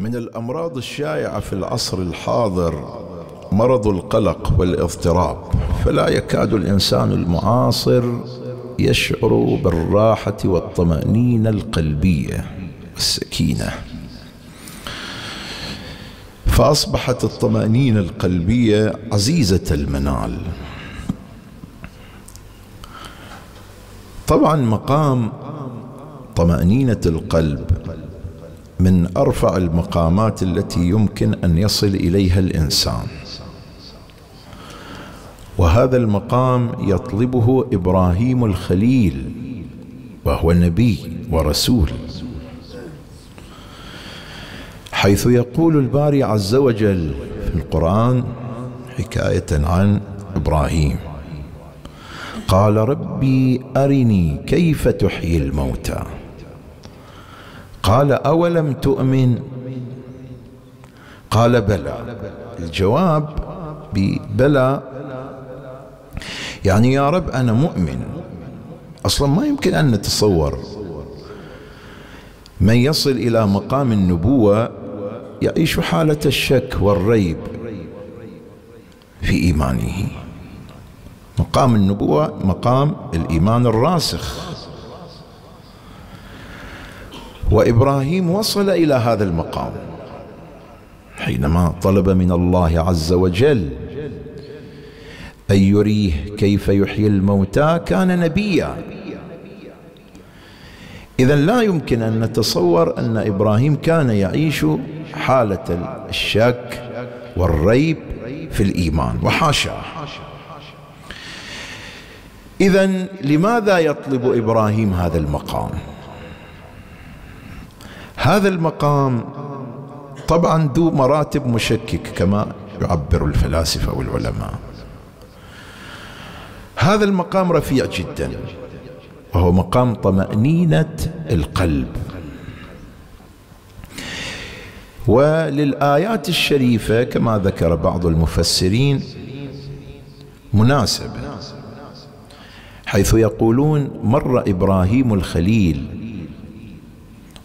من الأمراض الشائعة في العصر الحاضر مرض القلق والاضطراب، فلا يكاد الإنسان المعاصر يشعر بالراحة والطمأنينة القلبية والسكينة. فأصبحت الطمأنينة القلبية عزيزة المنال. طبعا مقام طمأنينة القلب من أرفع المقامات التي يمكن أن يصل إليها الإنسان، وهذا المقام يطلبه إبراهيم الخليل وهو نبي ورسول، حيث يقول الباري عز وجل في القرآن حكاية عن إبراهيم: قال ربي أرني كيف تحيي الموتى، قال أولم تؤمن، قال بلى. الجواب ببلى يعني يا رب أنا مؤمن. أصلا ما يمكن أن نتصور من يصل إلى مقام النبوة يعيش حالة الشك والريب في إيمانه. مقام النبوة مقام الإيمان الراسخ، وإبراهيم وصل إلى هذا المقام حينما طلب من الله عز وجل أن يريه كيف يحيي الموتى. كان نبيا، إذا لا يمكن أن نتصور أن إبراهيم كان يعيش حالة الشك والريب في الإيمان، وحاشاه. إذا لماذا يطلب إبراهيم هذا المقام؟ هذا المقام طبعا ذو مراتب مشكك كما يعبر الفلاسفة والعلماء. هذا المقام رفيع جدا وهو مقام طمأنينة القلب، وللآيات الشريفة كما ذكر بعض المفسرين مناسبة، حيث يقولون: مر إبراهيم الخليل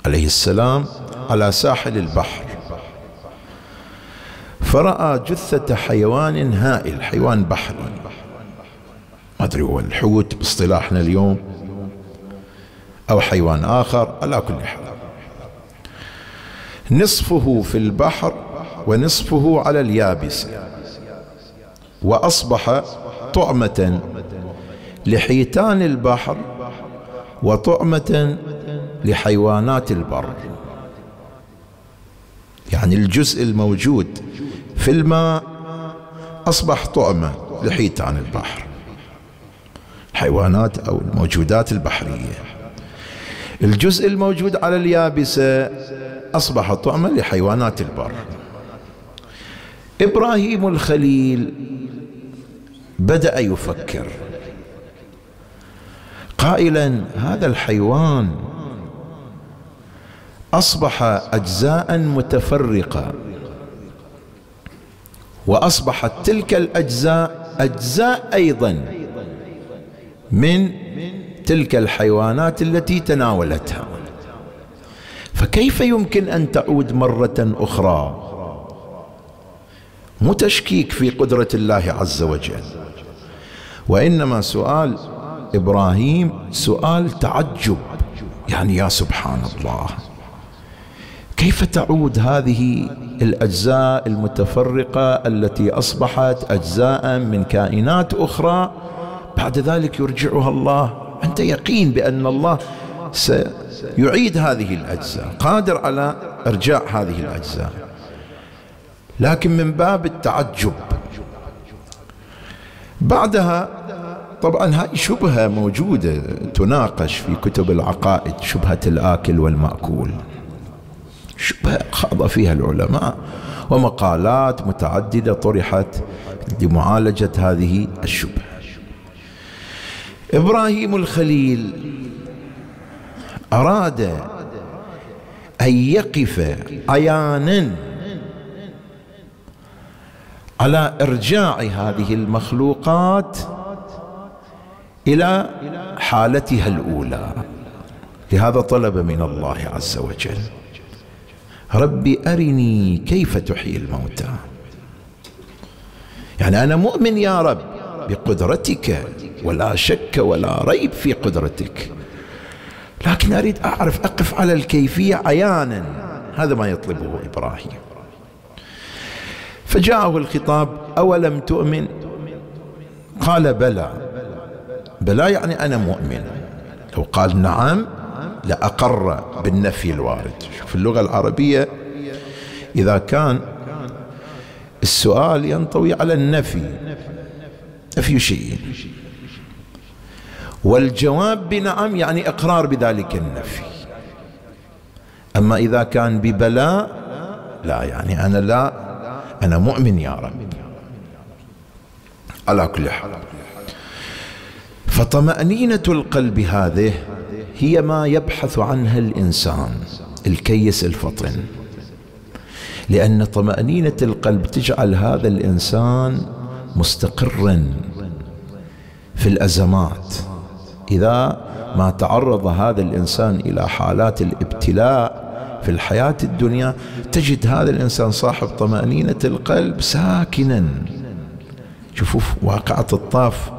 عليه السلام على ساحل البحر فرأى جثة حيوان هائل، حيوان بحري، ما أدري هو الحوت باصطلاحنا اليوم أو حيوان آخر، على كل حال نصفه في البحر ونصفه على اليابسة، وأصبح طعمة لحيتان البحر وطعمة لحيوانات البر. يعني الجزء الموجود في الماء أصبح طعمة لحيتان البحر، الحيوانات أو الموجودات البحرية. الجزء الموجود على اليابسة أصبح طعمة لحيوانات البر. إبراهيم الخليل بدأ يفكر قائلا: هذا الحيوان أصبح أجزاء متفرقة، وأصبحت تلك الأجزاء أجزاء أيضا من تلك الحيوانات التي تناولتها، فكيف يمكن أن تعود مرة أخرى؟ مو تشكيك في قدرة الله عز وجل، وإنما سؤال إبراهيم سؤال تعجب، يعني يا سبحان الله، كيف تعود هذه الأجزاء المتفرقة التي أصبحت أجزاء من كائنات أخرى بعد ذلك يرجعها الله؟ أنت يقين بأن الله سيعيد هذه الأجزاء، قادر على إرجاع هذه الأجزاء، لكن من باب التعجب. بعدها طبعا هاي شبهة موجودة تناقش في كتب العقائد، شبهة الآكل والمأكول، شبهة خاض فيها العلماء ومقالات متعددة طرحت لمعالجة هذه الشبهة. إبراهيم الخليل أراد أن يقف عيانا على إرجاع هذه المخلوقات إلى حالتها الأولى، لهذا طلب من الله عز وجل: ربي أرني كيف تحيي الموتى. يعني أنا مؤمن يا رب بقدرتك ولا شك ولا ريب في قدرتك، لكن أريد أعرف، أقف على الكيفية عيانا. هذا ما يطلبه إبراهيم. فجاءه الخطاب: أولم تؤمن؟ قال: بلى. بلى يعني أنا مؤمن. لو قال نعم لأقر بالنفي الوارد. في اللغة العربية إذا كان السؤال ينطوي على النفي، نفي شيء، والجواب بنعم يعني إقرار بذلك النفي. أما إذا كان ببلاء، لا يعني أنا لا، أنا مؤمن يا رب. على كل حال، فطمأنينة القلب هذه هي ما يبحث عنها الإنسان الكيس الفطن، لأن طمأنينة القلب تجعل هذا الإنسان مستقرا في الأزمات. إذا ما تعرض هذا الإنسان إلى حالات الابتلاء في الحياة الدنيا، تجد هذا الإنسان صاحب طمأنينة القلب ساكنا. شوفوا واقعة الطاف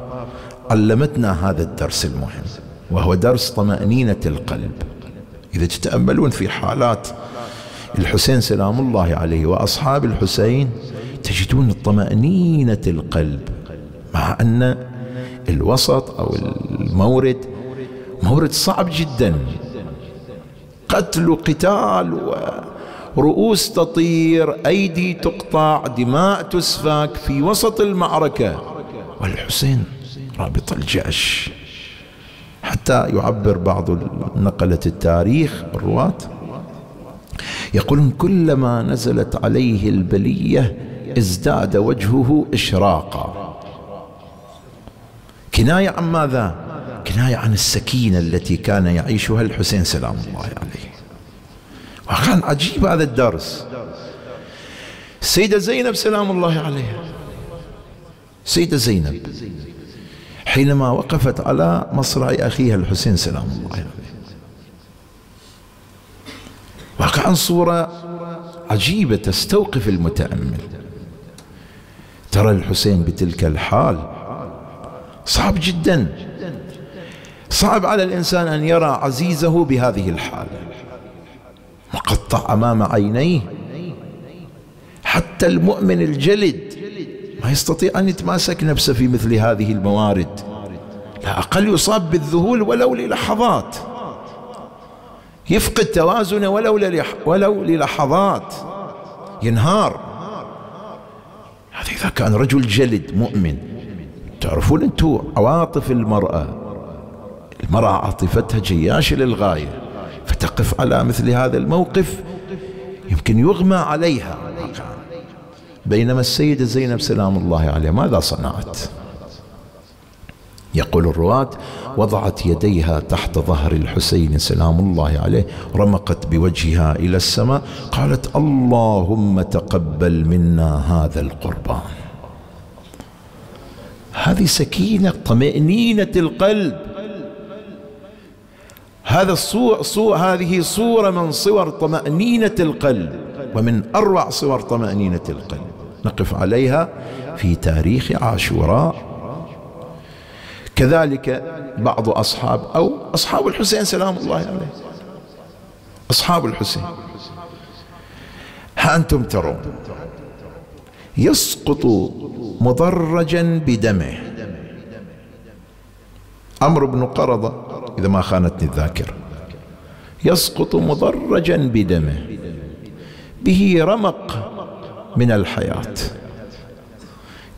علمتنا هذا الدرس المهم، وهو درس طمأنينة القلب. إذا تتأملون في حالات الحسين سلام الله عليه وأصحاب الحسين، تجدون طمأنينة القلب، مع أن الوسط أو المورد مورد صعب جدا، قتل وقتال ورؤوس تطير، أيدي تقطع، دماء تسفك في وسط المعركة، والحسين رابط الجأش. حتى يعبر بعض نقلة التاريخ الرواة، يقولون: كلما نزلت عليه البلية ازداد وجهه إشراقا. كناية عن ماذا؟ كناية عن السكينة التي كان يعيشها الحسين سلام الله عليه. وكان عجيب هذا الدرس. السيدة زينب سلام الله عليها، السيدة زينب حينما وقفت على مصرع أخيها الحسين سلام الله عليه، واقعا صورة عجيبة تستوقف المتأمل. ترى الحسين بتلك الحال صعب جدا، صعب على الإنسان أن يرى عزيزه بهذه الحالة، مقطع أمام عينيه. حتى المؤمن الجلد ما يستطيع أن يتماسك نفسه في مثل هذه الموارد، لا أقل يصاب بالذهول ولو للحظات، يفقد توازنه ولو للحظات، ينهار. هذا إذا كان رجل جلد مؤمن. تعرفون أنتم عواطف المرأة، المرأة عاطفتها جياشة للغاية، فتقف على مثل هذا الموقف يمكن يغمى عليها. بينما السيدة زينب سلام الله عليها ماذا صنعت؟ يقول الرواة: وضعت يديها تحت ظهر الحسين سلام الله عليه، رمقت بوجهها إلى السماء، قالت: اللهم تقبل منا هذا القربان. هذه سكينة، طمأنينة القلب. هذا هذه صورة من صور طمأنينة القلب، ومن أروع صور طمأنينة القلب. نقف عليها في تاريخ عاشوراء. كذلك بعض أصحاب أو أصحاب الحسين سلام الله عليه، أصحاب الحسين، ها أنتم ترون يسقط مضرجا بدمه عمرو بن قرظة إذا ما خانتني الذاكرة، يسقط مضرجا بدمه، به رمق من الحياة.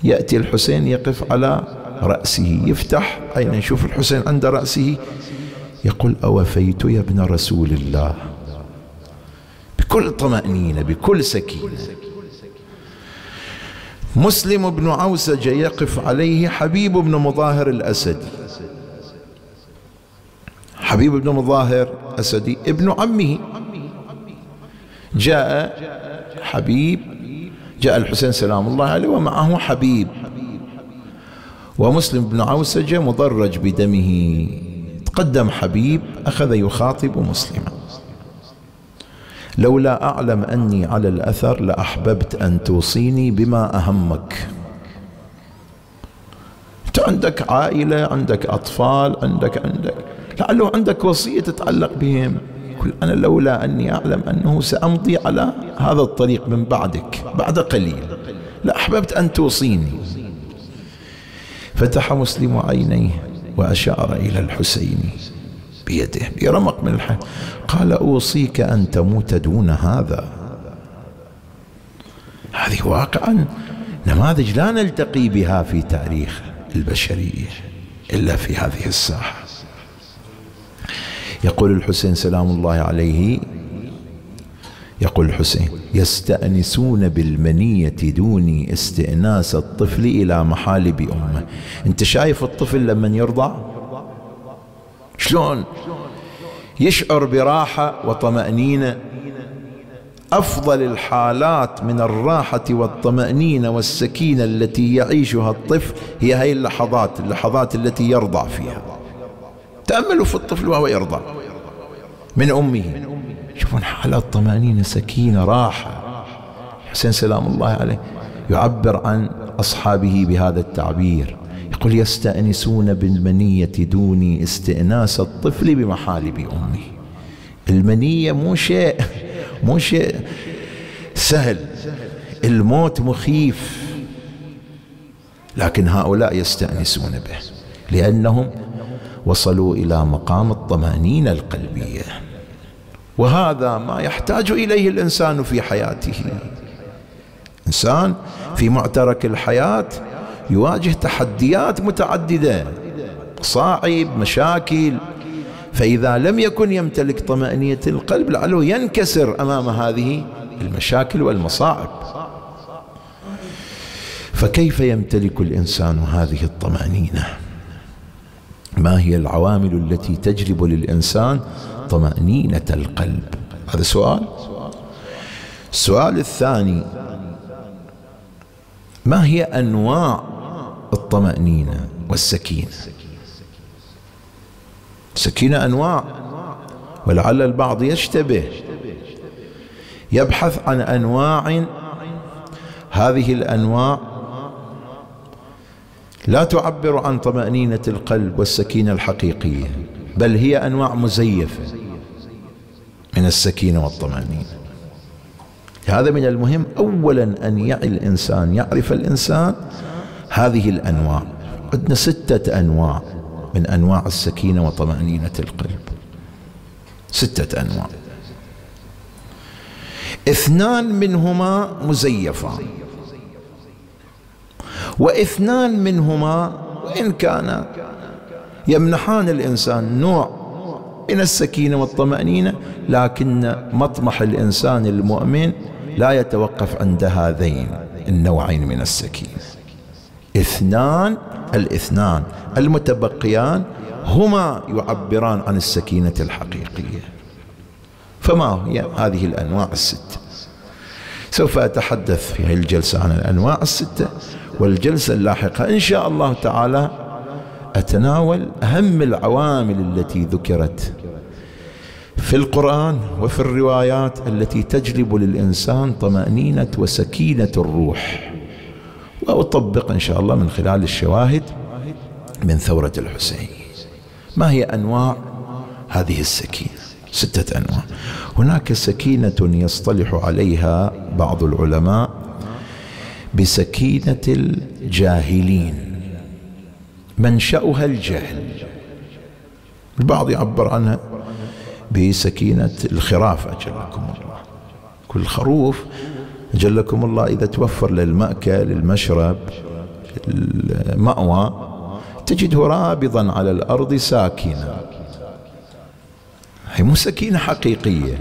يأتي الحسين يقف على رأسه، يفتح أين يشوف الحسين عند رأسه، يقول: أوفيت يا ابن رسول الله؟ بكل طمأنينة، بكل سكينة. مسلم بن عوسج يقف عليه حبيب بن مظاهر الأسدي. حبيب بن مظاهر الأسدي ابن عمه. جاء حبيب، جاء الحسين سلام الله عليه ومعه حبيب، ومسلم بن عوسج مضرج بدمه. تقدم حبيب، أخذ يخاطب مسلما، لولا أعلم أني على الأثر لأحببت أن توصيني بما أهمك. أنت عندك عائلة، عندك أطفال، عندك لعله عندك وصية تتعلق بهم. قل أنا لولا أني أعلم أنه سأمضي على هذا الطريق من بعدك بعد قليل لأحببت أن توصيني. فتح مسلم عينيه وأشار إلى الحسين بيده برمق من الحياة، قال أوصيك أن تموت دون هذا. هذه واقعا نماذج لا نلتقي بها في تاريخ البشرية إلا في هذه الساحة. يقول الحسين سلام الله عليه، يقول الحسين يستأنسون بالمنية دوني استئناس الطفل إلى محالب أمه. أنت شايف الطفل لمن يرضع شلون يشعر براحة وطمأنينة، أفضل الحالات من الراحة والطمأنينة والسكينة التي يعيشها الطفل هي هذه اللحظات التي يرضع فيها. تأملوا في الطفل وهو يرضع من أمه، شوفون حالات طمأنينة سكينة راحة. حسين سلام الله عليه يعبر عن أصحابه بهذا التعبير، يقول يستأنسون بالمنية دوني استئناس الطفل بمحالب أمه. المنية مو شيء سهل، الموت مخيف، لكن هؤلاء يستأنسون به لأنهم وصلوا إلى مقام الطمأنينة القلبية، وهذا ما يحتاج إليه الإنسان في حياته. إنسان في معترك الحياة يواجه تحديات متعددة، مصاعب، مشاكل، فإذا لم يكن يمتلك طمأنينة القلب لعله ينكسر أمام هذه المشاكل والمصاعب. فكيف يمتلك الإنسان هذه الطمأنينة؟ ما هي العوامل التي تجلب للإنسان طمأنينة القلب؟ هذا سؤال. السؤال الثاني، ما هي أنواع الطمأنينة والسكينة؟ السكينة أنواع، ولعل البعض يشتبه يبحث عن أنواع، هذه الأنواع لا تعبر عن طمأنينة القلب والسكينة الحقيقية، بل هي أنواع مزيفة من السكينة والطمأنينة. هذا من المهم أولا أن يعي الإنسان، يعرف الإنسان هذه الأنواع. عندنا 6 أنواع من أنواع السكينة وطمأنينة القلب، 6 أنواع، 2 منهما مزيفان، و2 منهما وإن كان يمنحان الإنسان نوع من السكينة والطمأنينة، لكن مطمح الإنسان المؤمن لا يتوقف عند هذين النوعين من السكينة. 2 المتبقيان هما يعبران عن السكينة الحقيقية. فما هي هذه الأنواع 6؟ سوف أتحدث في هذه الجلسة عن الأنواع 6، والجلسة اللاحقة إن شاء الله تعالى أتناول أهم العوامل التي ذكرت في القرآن وفي الروايات التي تجلب للإنسان طمأنينة وسكينة الروح، وأطبق إن شاء الله من خلال الشواهد من ثورة الحسين. ما هي أنواع هذه السكينة؟ 6 أنواع. هناك سكينة يصطلح عليها بعض العلماء بسكينة الجاهلين، منشأها الجهل. البعض يعبر عنها بسكينة الخراف أجلكم الله. كل خروف أجلكم الله إذا توفر للمأكل، المشرب، المأوى، تجده رابضا على الأرض ساكنا. هي مو سكينة حقيقية،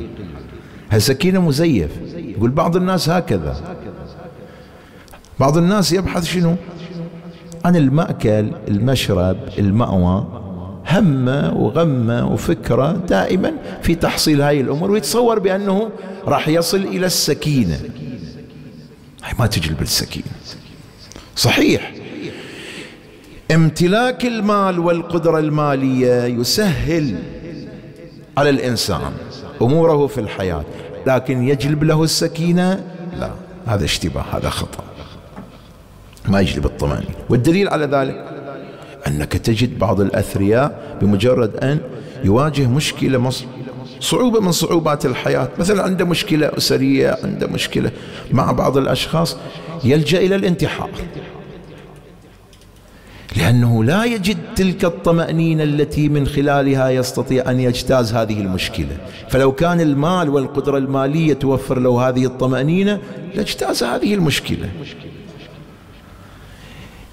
هي سكينة مزيف. يقول بعض الناس هكذا، بعض الناس يبحث شنو؟ عن المأكل، المشرب، المأوى، همه وغمه وفكره دائما في تحصيل هاي الأمور، ويتصور بأنه راح يصل إلى السكينة. هاي ما تجلب السكينة. صحيح امتلاك المال والقدرة المالية يسهل على الإنسان أموره في الحياة، لكن يجلب له السكينة لا، هذا اشتباه، هذا خطأ، ما يجلب الطمأنينة. والدليل على ذلك أنك تجد بعض الأثرياء بمجرد أن يواجه مشكلة، صعوبة من صعوبات الحياة، مثلا عنده مشكلة أسرية، عنده مشكلة مع بعض الأشخاص، يلجأ إلى الانتحار، لأنه لا يجد تلك الطمأنينة التي من خلالها يستطيع أن يجتاز هذه المشكلة. فلو كان المال والقدرة المالية توفر له هذه الطمأنينة لاجتاز هذه المشكلة.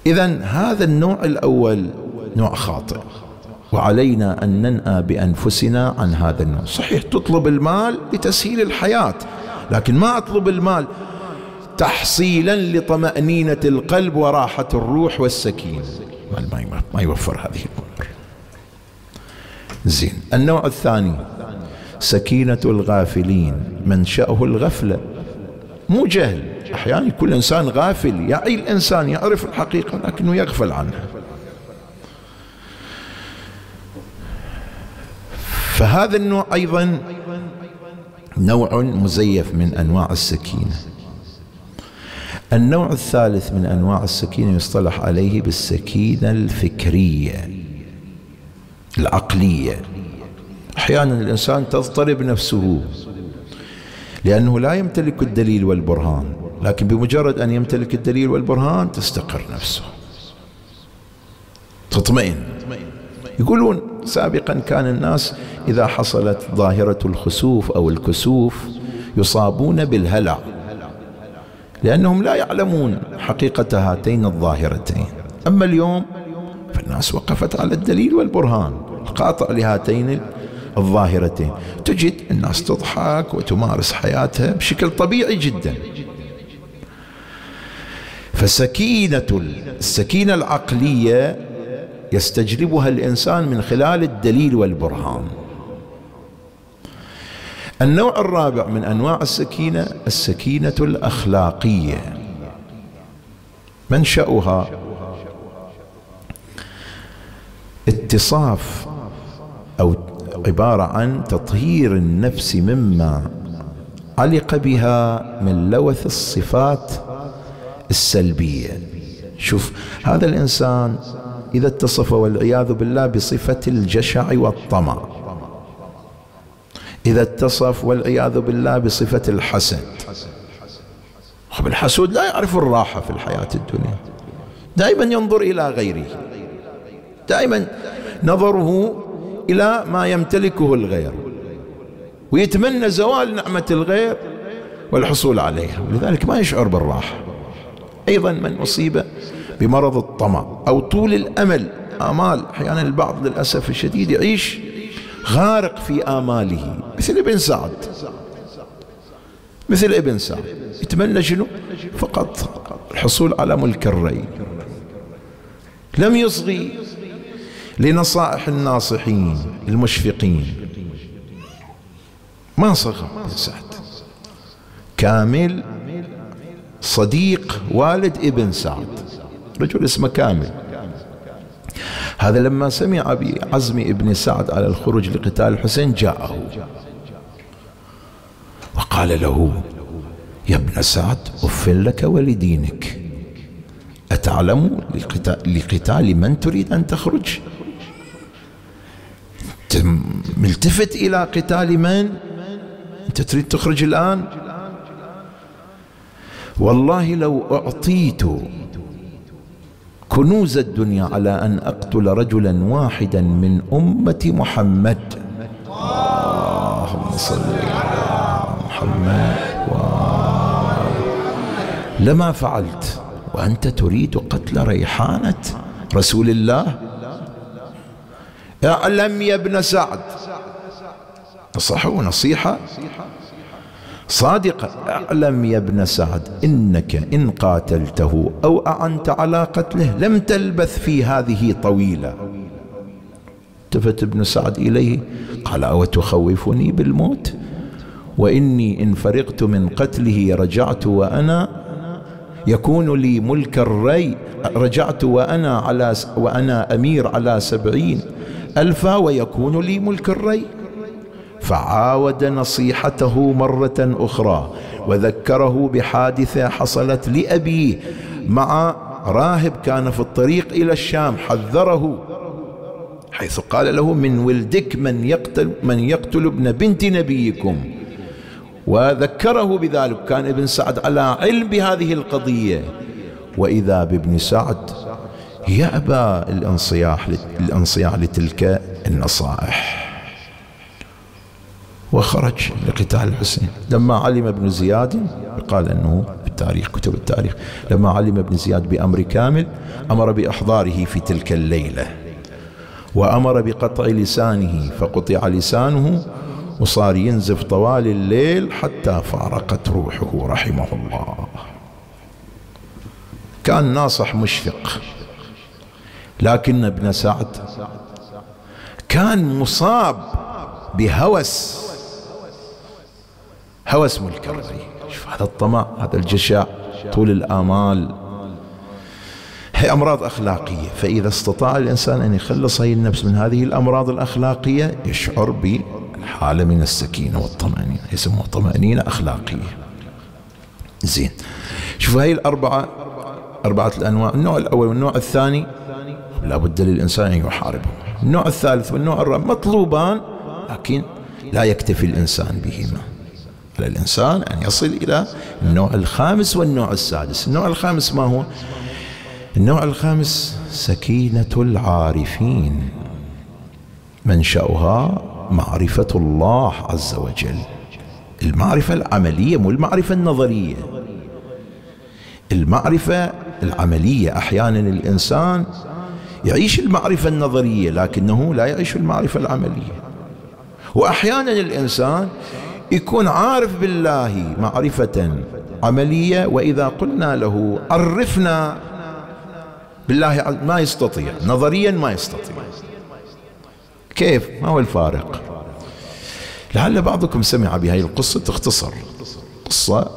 إذن هذا النوع الأول نوع خاطئ، وعلينا أن ننأى بأنفسنا عن هذا النوع. صحيح تطلب المال لتسهيل الحياة، لكن ما أطلب المال تحصيلا لطمأنينة القلب وراحة الروح والسكينة، ما يوفر هذه الأمور. زين، النوع الثاني سكينة الغافلين، منشأه الغفلة، مو جهل. أحيانا كل إنسان غافل، يعي الإنسان يعرف الحقيقة لكنه يغفل عنها. فهذا النوع أيضا نوع مزيف من أنواع السكينة. النوع الثالث من أنواع السكينة يصطلح عليه بالسكينة الفكرية العقلية. أحيانا الإنسان تضطرب نفسه لأنه لا يمتلك الدليل والبرهان، لكن بمجرد أن يمتلك الدليل والبرهان تستقر نفسه، تطمئن. يقولون سابقا كان الناس إذا حصلت ظاهرة الخسوف أو الكسوف يصابون بالهلع، لأنهم لا يعلمون حقيقة هاتين الظاهرتين. أما اليوم فالناس وقفت على الدليل والبرهان القاطع لهاتين الظاهرتين، تجد الناس تضحك وتمارس حياتها بشكل طبيعي جدا. فسكينة السكينة العقلية يستجلبها الإنسان من خلال الدليل والبرهان. النوع الرابع من أنواع السكينة السكينة الأخلاقية، منشأها اتصاف أو عبارة عن تطهير النفس مما علق بها من لوث الصفات السلبية. شوف هذا الإنسان إذا اتصف والعياذ بالله بصفة الجشع والطمع، إذا اتصف والعياذ بالله بصفة الحسد، الحسود لا يعرف الراحة في الحياة الدنيا، دائما ينظر إلى غيره، دائما نظره إلى ما يمتلكه الغير، ويتمنى زوال نعمة الغير والحصول عليها، ولذلك ما يشعر بالراحة. أيضا من أصيب بمرض الطمع أو طول الأمل، آمال، أحيانا البعض للأسف الشديد يعيش غارق في آماله، مثل ابن سعد، يتمنى شنو؟ فقط الحصول على ملك الري، لم يصغي لنصائح الناصحين المشفقين، ما صغى ابن سعد. كامل صديق والد ابن سعد، رجل اسمه كامل، هذا لما سمع بعزم ابن سعد على الخروج لقتال الحسين جاءه وقال له: يا ابن سعد أف لك ولدينك، أتعلم لقتال من تريد أن تخرج؟ أنت ملتفت إلى قتال من؟ أنت تريد تخرج الآن؟ والله لو أعطيت كنوز الدنيا على أن أقتل رجلا واحدا من أمة محمد، اللهم صل على محمد، لما فعلت، وأنت تريد قتل ريحانة رسول الله. اعلم يا ابن سعد، نصحه نصيحة صادقة، اعلم يا ابن سعد إنك إن قاتلته أو أعنت على قتله لم تلبث في هذه طويلة. التفت ابن سعد إليه قال: أو تخوفني بالموت؟ وإني إن فرغت من قتله رجعت وأنا يكون لي ملك الري، رجعت وأنا أمير على 70 ألفا ويكون لي ملك الري، فعاود نصيحته مرة أخرى وذكره بحادثة حصلت لأبيه مع راهب كان في الطريق إلى الشام، حذره حيث قال له: من ولدك من يقتل ابن بنت نبيكم، وذكره بذلك. كان ابن سعد على علم بهذه القضية، وإذا بابن سعد يأبى الانصياع لتلك النصائح وخرج لقتال الحسين. لما علم ابن زياد، قال أنه بالتاريخ، كتب التاريخ، لما علم ابن زياد بأمر كامل أمر بإحضاره في تلك الليلة، وأمر بقطع لسانه فقطع لسانه، وصار ينزف طوال الليل حتى فارقت روحه رحمه الله. كان ناصح مشفق، لكن ابن سعد كان مصاب بهوس، هوس ملك الري. شوف هذا الطمع، هذا الجشع، طول الآمال، هي أمراض أخلاقية. فإذا استطاع الإنسان أن يخلص هي النفس من هذه الأمراض الأخلاقية يشعر بحالة من السكينة والطمأنينة، يسموها طمأنينة أخلاقية. زين، شوفوا هاي الأربعة، أربعة الأنواع. النوع الأول والنوع الثاني لا بد للإنسان أن يحاربهم. النوع الثالث والنوع الرابع مطلوبان، لكن لا يكتفي الإنسان بهما، على الإنسان أن يصل إلى النوع الخامس والنوع السادس. النوع الخامس ما هو؟ النوع الخامس سكينة العارفين، منشأها معرفة الله عز وجل، المعرفة العملية مو المعرفة النظرية، المعرفة العملية. أحيانا الإنسان يعيش المعرفة النظرية لكنه لا يعيش المعرفة العملية، وأحيانا الإنسان يكون عارف بالله معرفة عملية، وإذا قلنا له عرفنا بالله ما يستطيع، نظريا ما يستطيع. كيف؟ ما هو الفارق؟ لعل بعضكم سمع بهذه القصة، تختصر قصة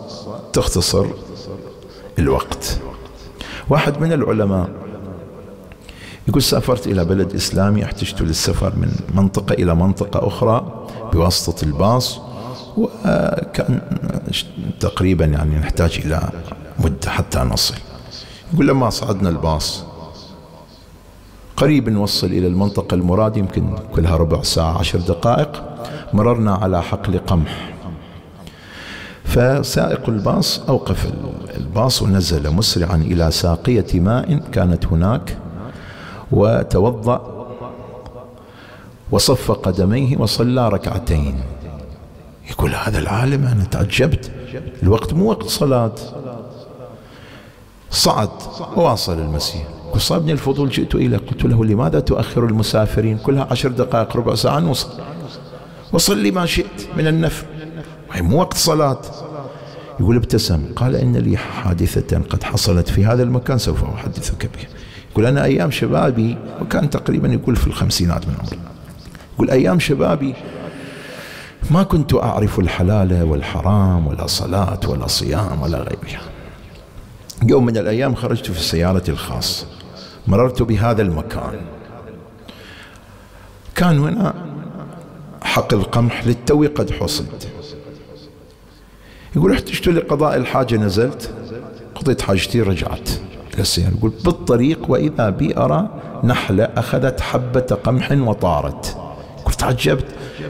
تختصر الوقت. واحد من العلماء يقول: سافرت إلى بلد إسلامي، احتجت للسفر من منطقة إلى منطقة أخرى بواسطة الباص، وكان تقريبا يعني نحتاج إلى مدة حتى نصل. يقول: لما صعدنا الباص قريب نوصل إلى المنطقة المراد، يمكن كلها ربع ساعة 10 دقائق، مررنا على حقل قمح، فسائق الباص أوقف الباص ونزل مسرعا إلى ساقية ماء كانت هناك، وتوضأ وصف قدميه وصلى ركعتين. يقول هذا العالم: أنا تعجبت، الوقت مو وقت صلاة. صعد وواصل المسير. وصابني الفضول، جئت إليه قلت له: لماذا تؤخر المسافرين؟ كلها 10 دقائق، ربع ساعة نوصل، وصلي ما شئت من النفل، مو وقت صلاة. يقول ابتسم، قال: إن لي حادثة قد حصلت في هذا المكان سوف أحدثك بها. يقول أنا أيام شبابي، وكان تقريبا يقول في الخمسينات من عمره، يقول أيام شبابي ما كنت أعرف الحلال والحرام ولا صلاة ولا صيام ولا غيرها. يوم من الأيام خرجت في السيارة الخاصة، مررت بهذا المكان، كان هنا حقل قمح للتو قد حصد. يقول احتجت لقضاء الحاجة، نزلت قضيت حاجتي رجعت للسيارة. يقول بالطريق وإذا بي أرى نحلة أخذت حبة قمح وطارت. قلت تعجبت،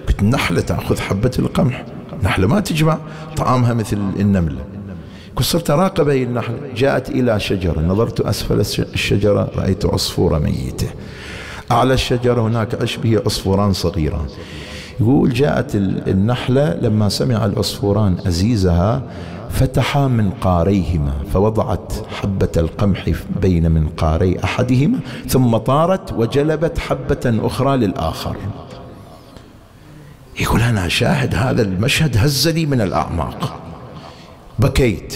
قلت نحلة تأخذ حبة القمح؟ نحلة ما تجمع، طعامها مثل النملة. صرت أراقب هي النحلة، جاءت إلى شجرة، نظرت أسفل الشجرة رأيت عصفورة ميتة، أعلى الشجرة هناك أشبه عصفوران صغيران. يقول جاءت النحلة لما سمع العصفوران أزيزها فتحا منقاريهما فوضعت حبة القمح بين منقاري أحدهما، ثم طارت وجلبت حبة أخرى للآخر. يقول أنا شاهد هذا المشهد، هزني من الأعماق، بكيت،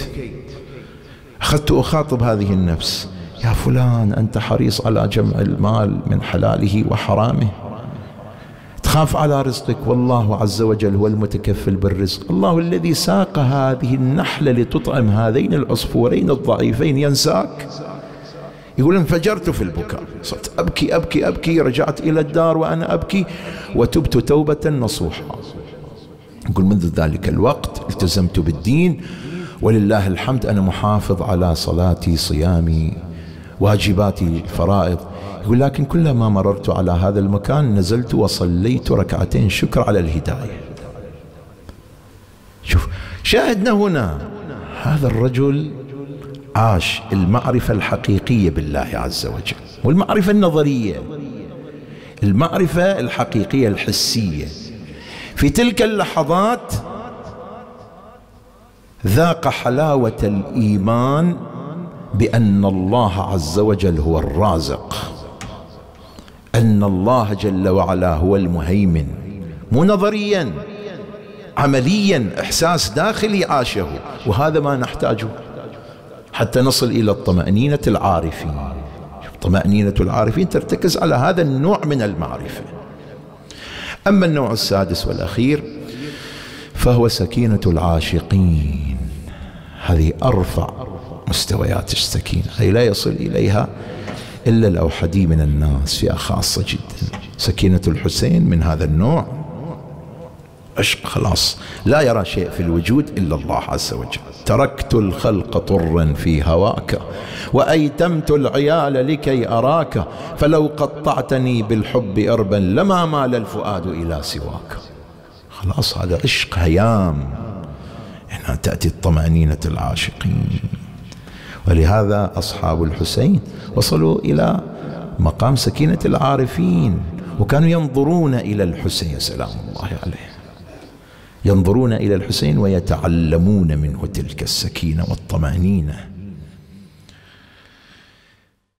أخذت أخاطب هذه النفس: يا فلان أنت حريص على جمع المال من حلاله وحرامه، تخاف على رزقك، والله عز وجل هو المتكفل بالرزق، الله الذي ساق هذه النحلة لتطعم هذين العصفورين الضعيفين ينساك. يقول انفجرت في البكاء، صرت أبكي أبكي أبكي، رجعت إلى الدار وأنا أبكي وتبت توبة نصوحة. يقول منذ ذلك الوقت التزمت بالدين، ولله الحمد أنا محافظ على صلاتي صيامي واجباتي الفرائض. يقول لكن كلما مررت على هذا المكان نزلت وصليت ركعتين شكر على الهداية. شوف شاهدنا هنا هذا الرجل عاش المعرفة الحقيقية بالله عز وجل، والمعرفة النظرية، المعرفة الحقيقية الحسية. في تلك اللحظات ذاق حلاوة الإيمان بأن الله عز وجل هو الرازق، أن الله جل وعلا هو المهيمن، مو نظريا، عمليا، إحساس داخلي عاشه، وهذا ما نحتاجه حتى نصل إلى الطمأنينة العارفين. طمأنينة العارفين ترتكز على هذا النوع من المعرفة. أما النوع السادس والأخير فهو سكينة العاشقين. هذه أرفع مستويات السكينة، هي لا يصل إليها إلا الأوحدي من الناس، فئة خاصة جدا. سكينة الحسين من هذا النوع، عشق خلاص لا يرى شيء في الوجود إلا الله عز وجل. تركت الخلق طرا في هواك وأيتمت العيال لكي أراك، فلو قطعتني بالحب إربا لما مال الفؤاد إلى سواك. خلاص هذا عشق هيام. هنا تأتي الطمأنينة العاشقين، ولهذا أصحاب الحسين وصلوا إلى مقام سكينة العارفين، وكانوا ينظرون إلى الحسين سلام الله عليه، ينظرون إلى الحسين ويتعلمون منه تلك السكينة والطمأنينة.